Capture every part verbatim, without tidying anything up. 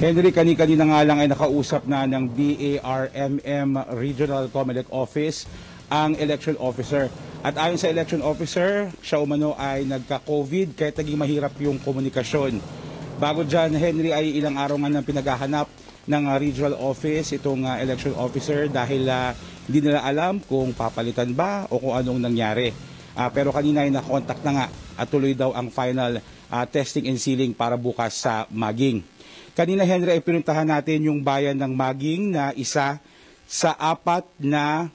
Henry, kani-kanina nga lang ay nakausap na ng B A R M M Regional COMELEC Office ang election officer. At ayon sa election officer, siya umano ay nagka-COVID kaya naging mahirap yung komunikasyon. Bago dyan, Henry, ay ilang araw nga nang pinaghahanap ng uh, regional office itong uh, election officer dahil uh, hindi nila alam kung papalitan ba o kung anong nangyari. Uh, pero kanina ay nakontakt na nga at tuloy daw ang final uh, testing and sealing para bukas sa Maguing. Kanina, Henry, ay pinuntahan natin yung bayan ng Maguing na isa sa apat na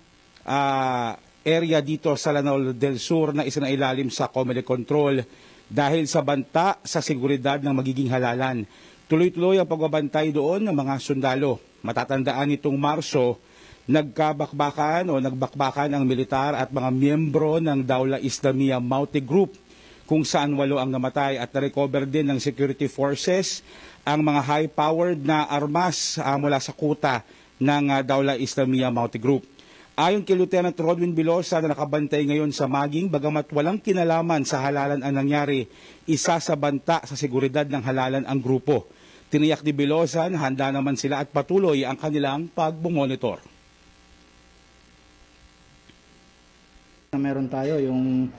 uh, area dito sa Lanao del Sur na isa na ilalim sa COMELEC control dahil sa banta sa seguridad ng magiging halalan. Tuloy-tuloy ang pagbabantay doon ng mga sundalo. Matatandaan itong Marso, nagkabakbakan o nagbakbakan ang militar at mga miyembro ng Dawla Islamiya Maute Group, kung saan walo ang namatay at na-recover din ng security forces ang mga high-powered na armas uh, mula sa kuta ng uh, Dawla Islamiya Maute Group. Ayon kay Lieutenant Rodwin Belosa na nakabantay ngayon sa Maguing, bagamat walang kinalaman sa halalan ang nangyari, isa sa banta sa seguridad ng halalan ang grupo. Tiniyak ni Belosa na handa naman sila at patuloy ang kanilang pag-monitor. Meron tayo yung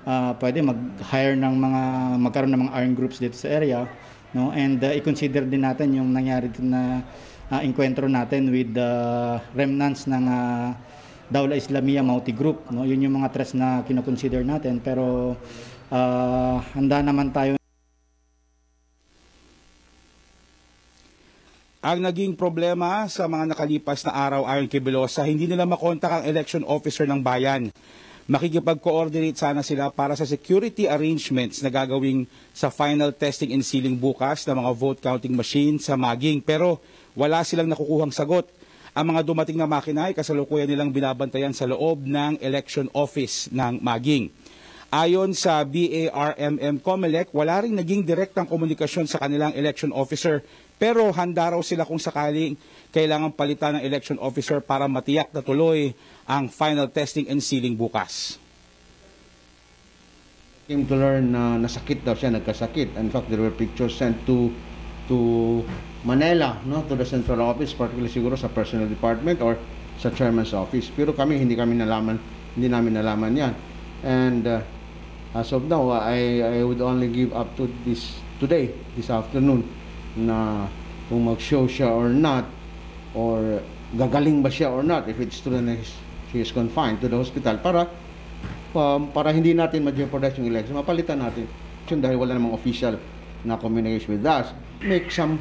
Uh, pwede mag-hire ng mga magkaroon ng mga armed groups dito sa area, no? And uh, i-consider din natin yung nangyari na uh, enkwentro natin with the uh, remnants ng uh, Dawla Islamiya Maute Group, no? Yun yung mga threats na kinoconsider natin, pero uh, handa naman tayo. Ang naging problema sa mga nakalipas na araw ayon kay Belosa, hindi nila makontak ang election officer ng bayan. Makikipag-coordinate sana sila para sa security arrangements na gagawin sa final testing and sealing bukas ng mga vote counting machine sa Maguing. Pero wala silang nakukuhang sagot. Ang mga dumating na makina ay kasalukuyan nilang binabantayan sa loob ng election office ng Maguing. Ayon sa B A R M M COMELEC, wala rin naging direktang komunikasyon sa kanilang election officer. Pero handa raw sila kung sakaling kailangan palitan ng election officer para matiyak na tuloy ang final testing and sealing bukas. Came to learn na nasakit daw siya, nagkasakit. In fact, there were pictures sent to to Manila, no, to the central office, particularly siguro sa personal department or sa chairman's office. Pero kami hindi kami nalaman, hindi namin nalaman 'yan. And uh, as of now, I I would only give up to this today, this afternoon, na kung mag-show siya or not, or gagaling ba siya or not, if it's true na she is confined to the hospital, para um, para hindi natin ma-jeopardize yung election, mapalitan natin. Dahil wala namang official na communication with us, make some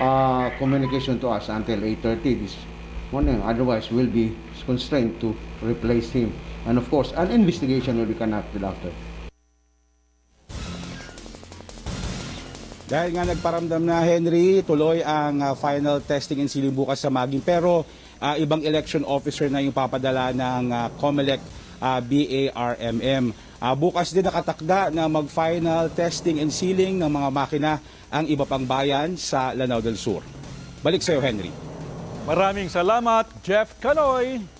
uh, communication to us until eight thirty this morning. Otherwise, we'll be constrained to replace him. And of course, an investigation will be conducted after. Dahil nga nagparamdam na, Henry, tuloy ang uh, final testing and sealing bukas sa Maguing. Pero uh, ibang election officer na yung papadala ng uh, COMELEC uh, B A R M M. Uh, bukas din nakatakda na mag-final testing and sealing ng mga makina ang iba pang bayan sa Lanao del Sur. Balik sa iyo, Henry. Maraming salamat, Jeff Canoy.